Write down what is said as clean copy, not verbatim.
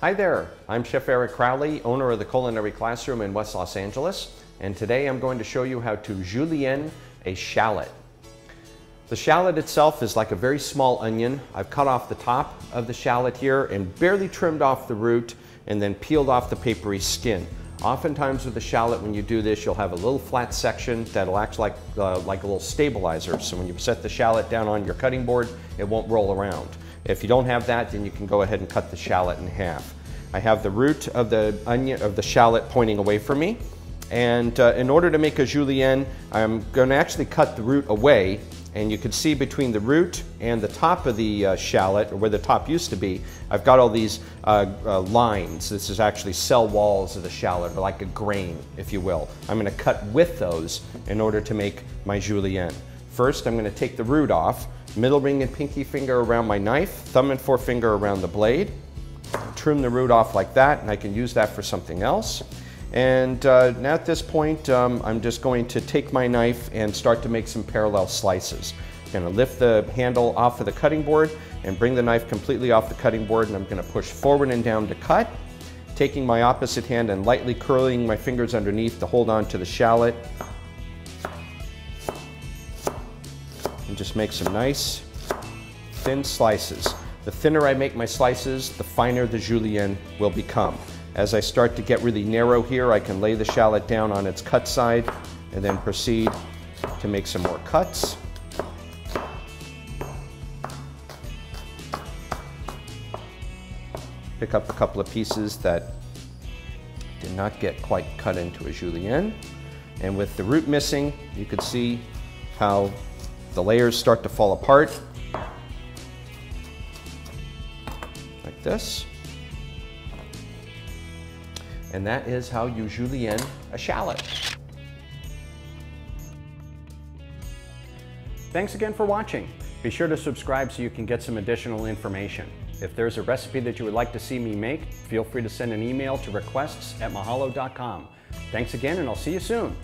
Hi there, I'm Chef Eric Crowley, owner of the Culinary Classroom in West Los Angeles, and today I'm going to show you how to julienne a shallot. The shallot itself is like a very small onion. I've cut off the top of the shallot here and barely trimmed off the root and then peeled off the papery skin. Oftentimes with a shallot, when you do this, you'll have a little flat section that'll act like a little stabilizer. So when you set the shallot down on your cutting board, it won't roll around. If you don't have that, then you can go ahead and cut the shallot in half. I have the root of the onion of the shallot pointing away from me, and in order to make a julienne, I'm going to actually cut the root away. And you can see between the root and the top of the shallot, or where the top used to be, I've got all these lines. This is actually cell walls of the shallot, or like a grain, if you will. I'm going to cut with those in order to make my julienne. First, I'm going to take the root off, middle ring and pinky finger around my knife, thumb and forefinger around the blade. Trim the root off like that, and I can use that for something else. And at this point, I'm just going to take my knife and start to make some parallel slices. I'm going to lift the handle off of the cutting board and bring the knife completely off the cutting board, and I'm going to push forward and down to cut, taking my opposite hand and lightly curling my fingers underneath to hold on to the shallot. And just make some nice, thin slices. The thinner I make my slices, the finer the julienne will become. As I start to get really narrow here, I can lay the shallot down on its cut side and then proceed to make some more cuts. Pick up a couple of pieces that did not get quite cut into a julienne. And with the root missing, you can see how the layers start to fall apart. Like this. And that is how you julienne a shallot. Thanks again for watching. Be sure to subscribe so you can get some additional information. If there's a recipe that you would like to see me make, feel free to send an email to requests@mahalo.com. Thanks again, and I'll see you soon.